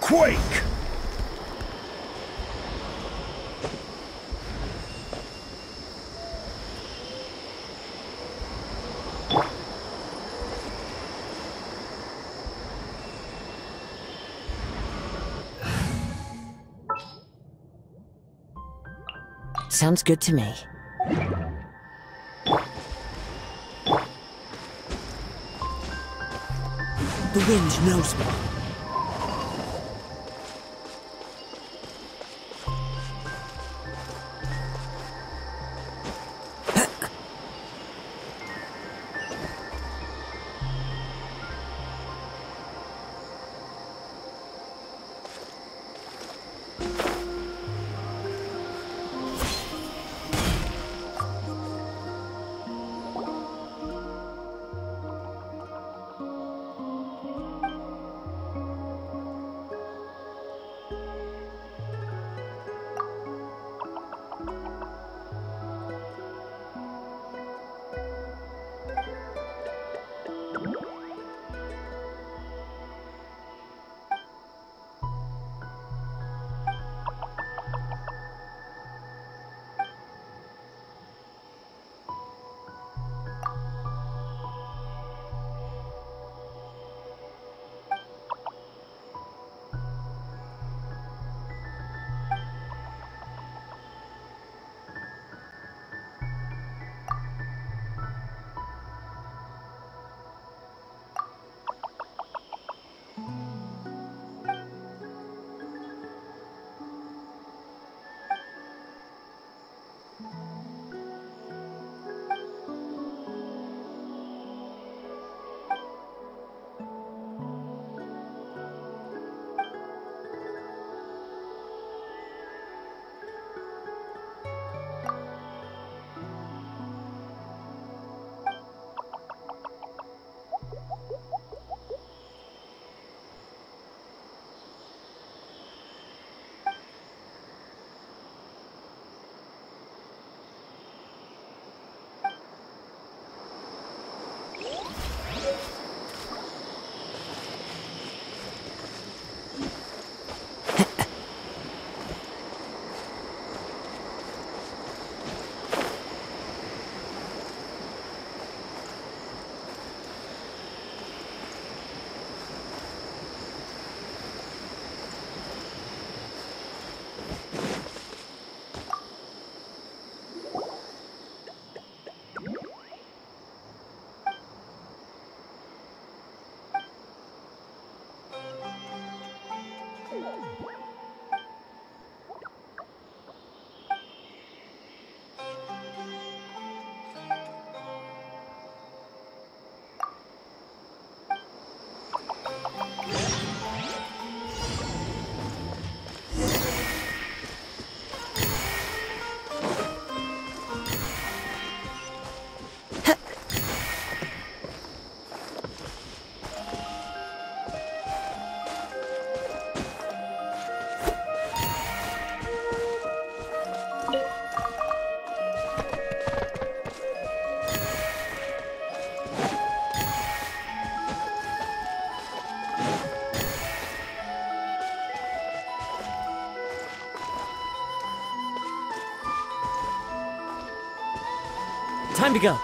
Quake! Sounds good to me. The wind knows me. Time to go.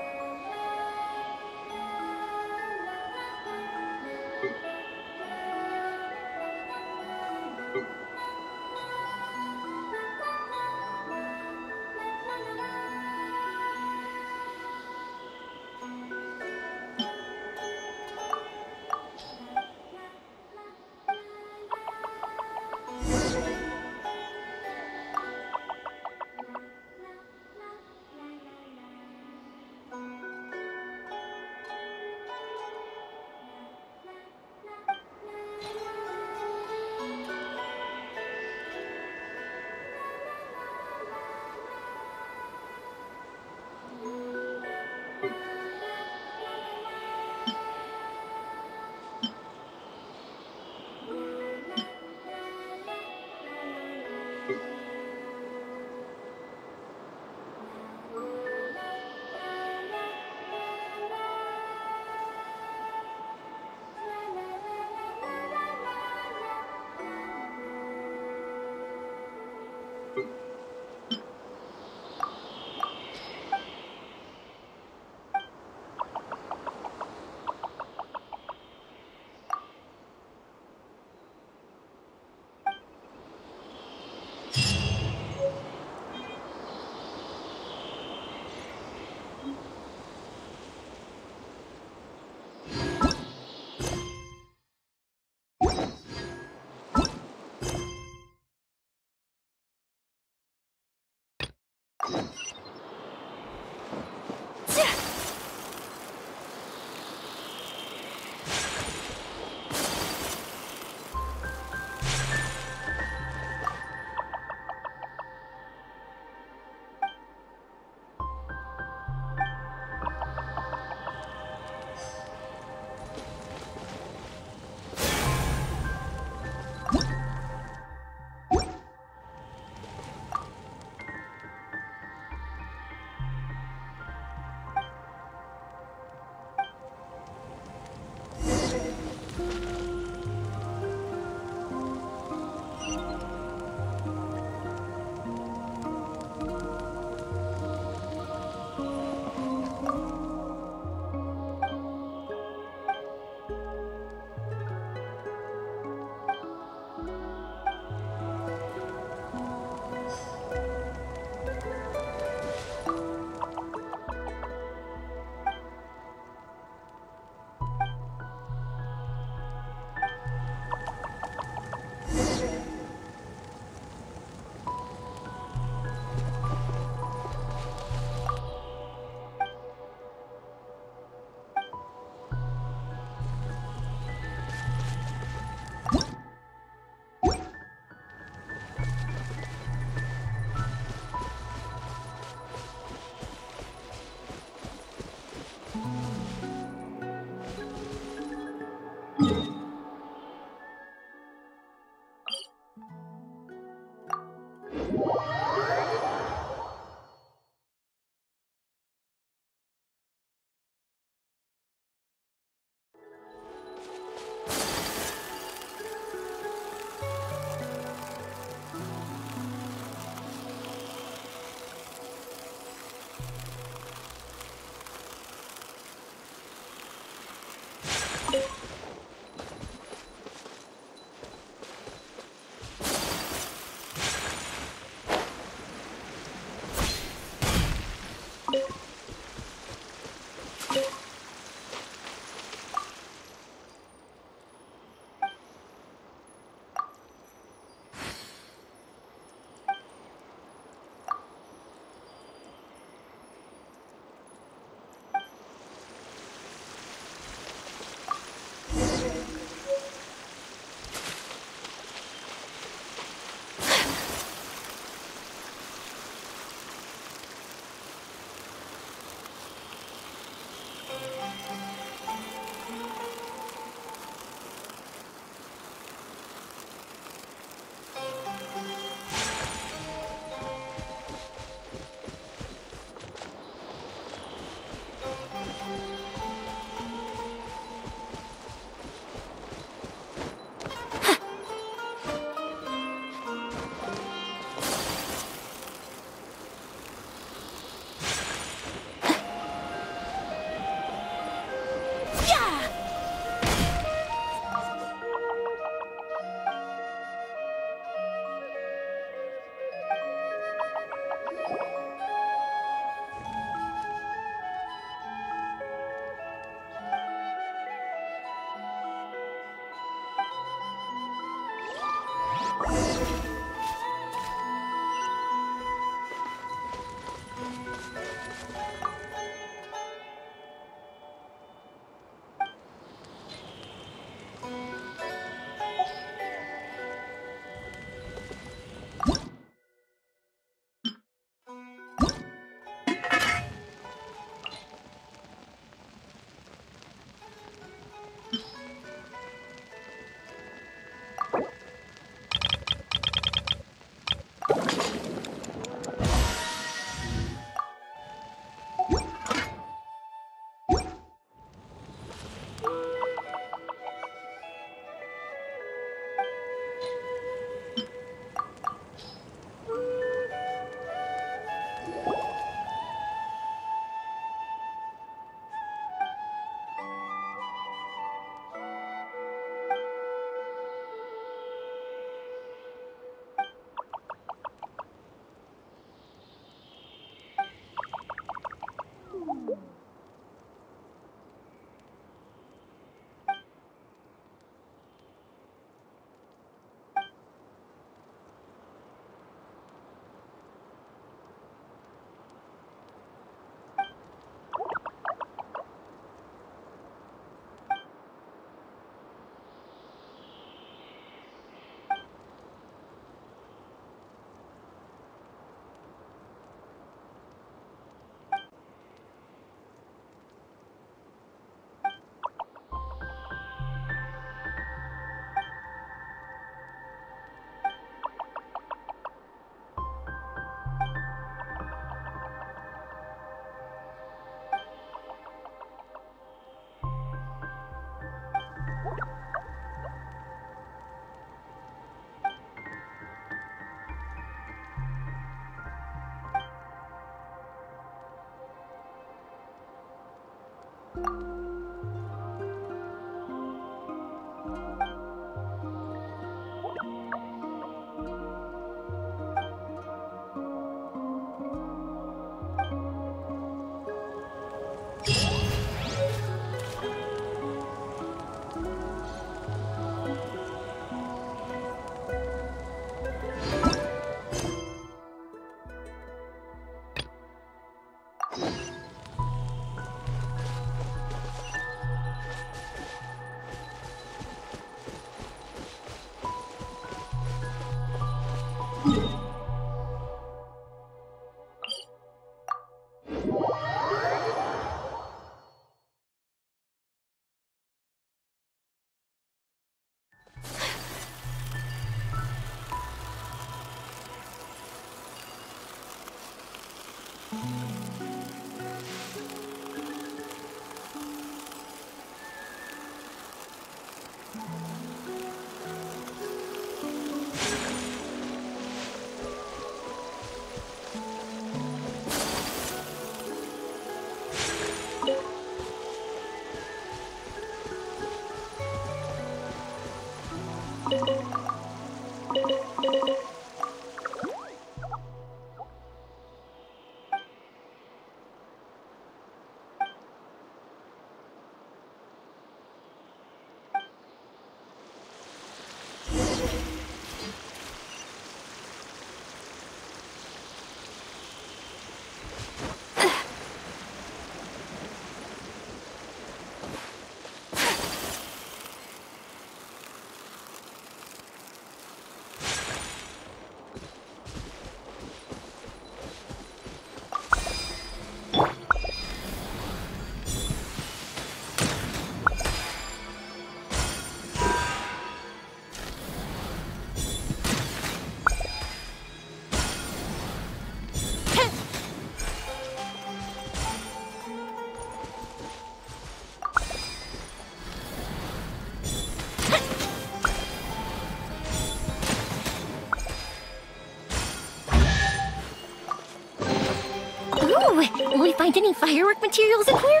Will we find any firework materials in here?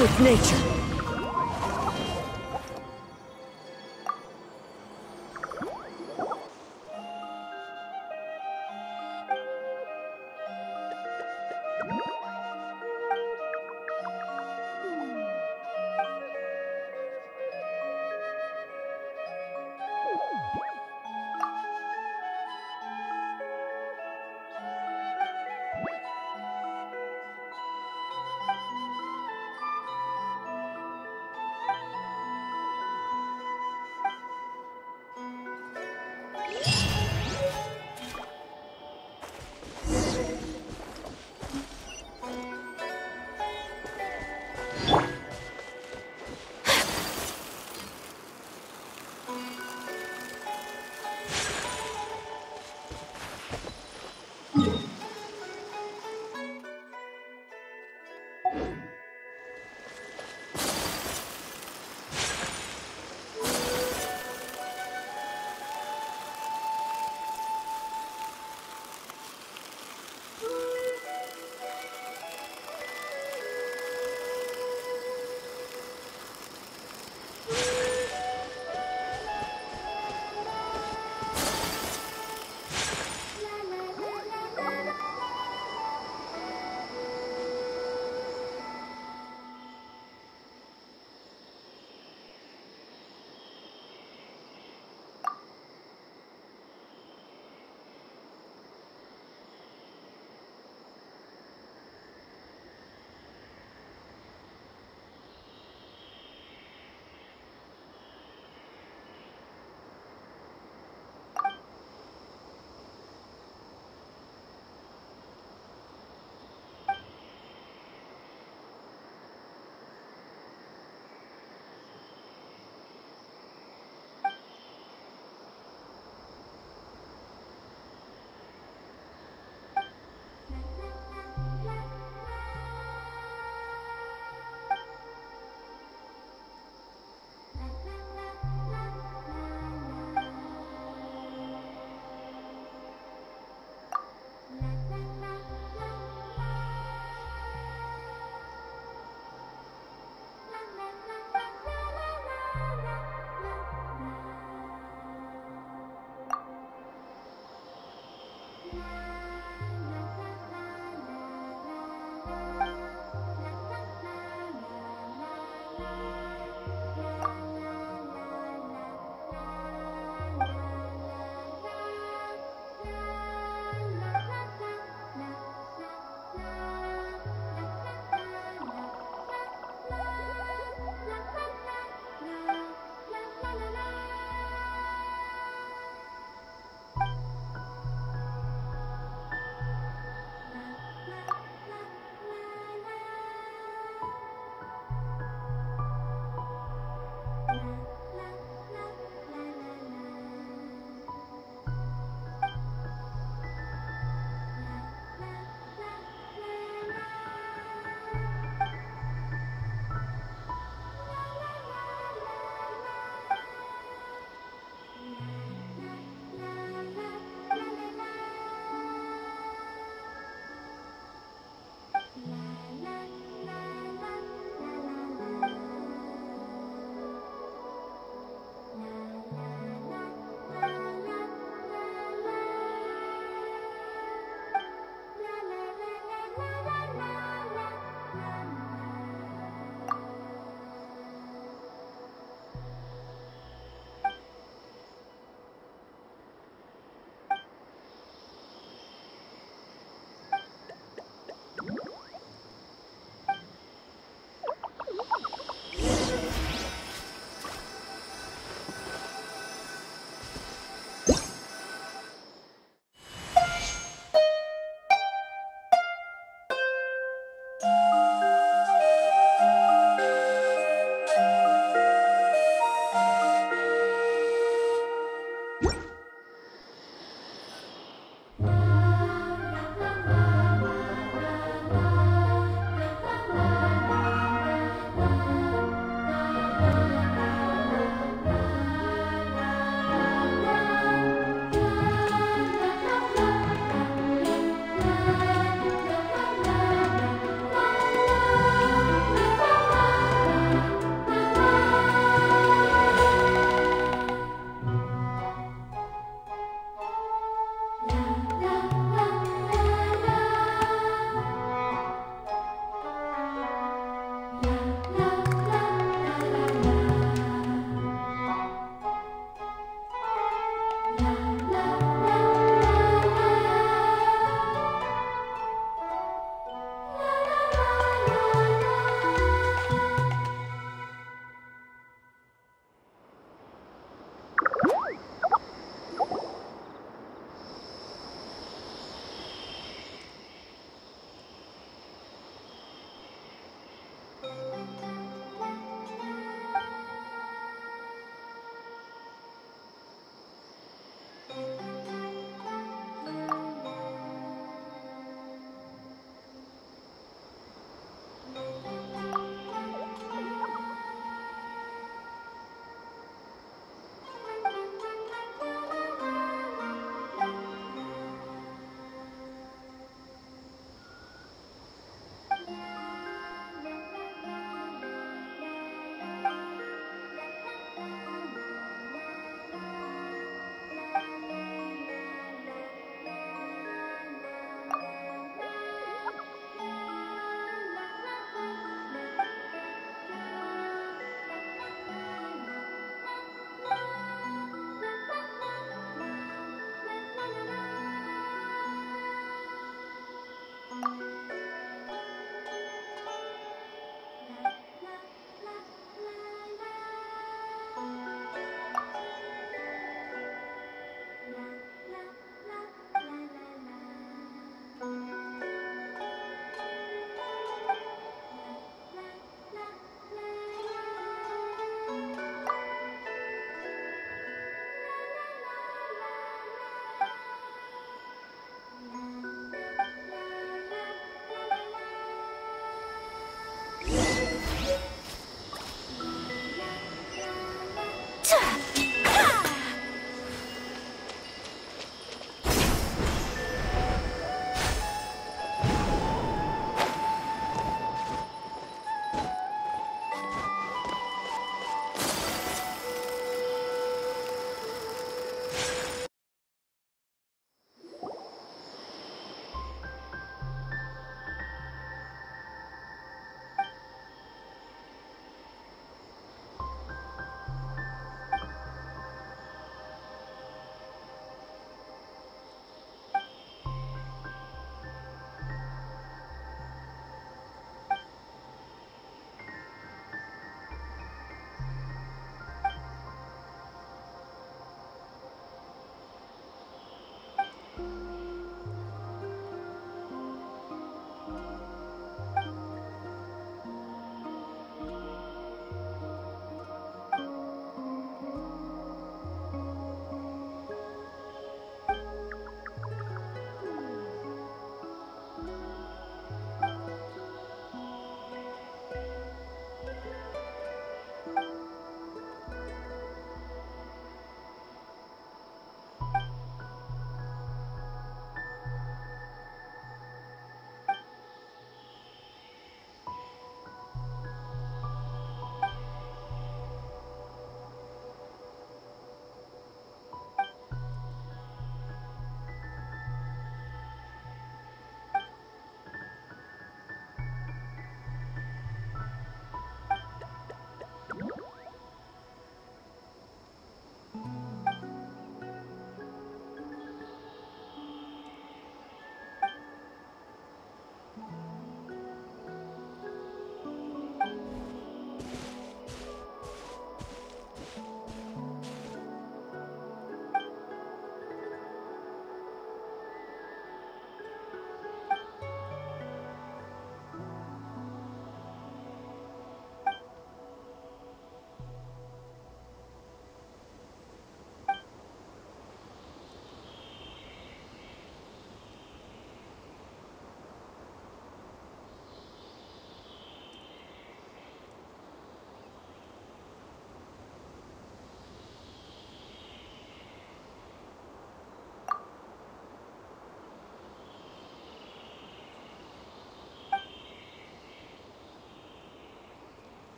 with nature.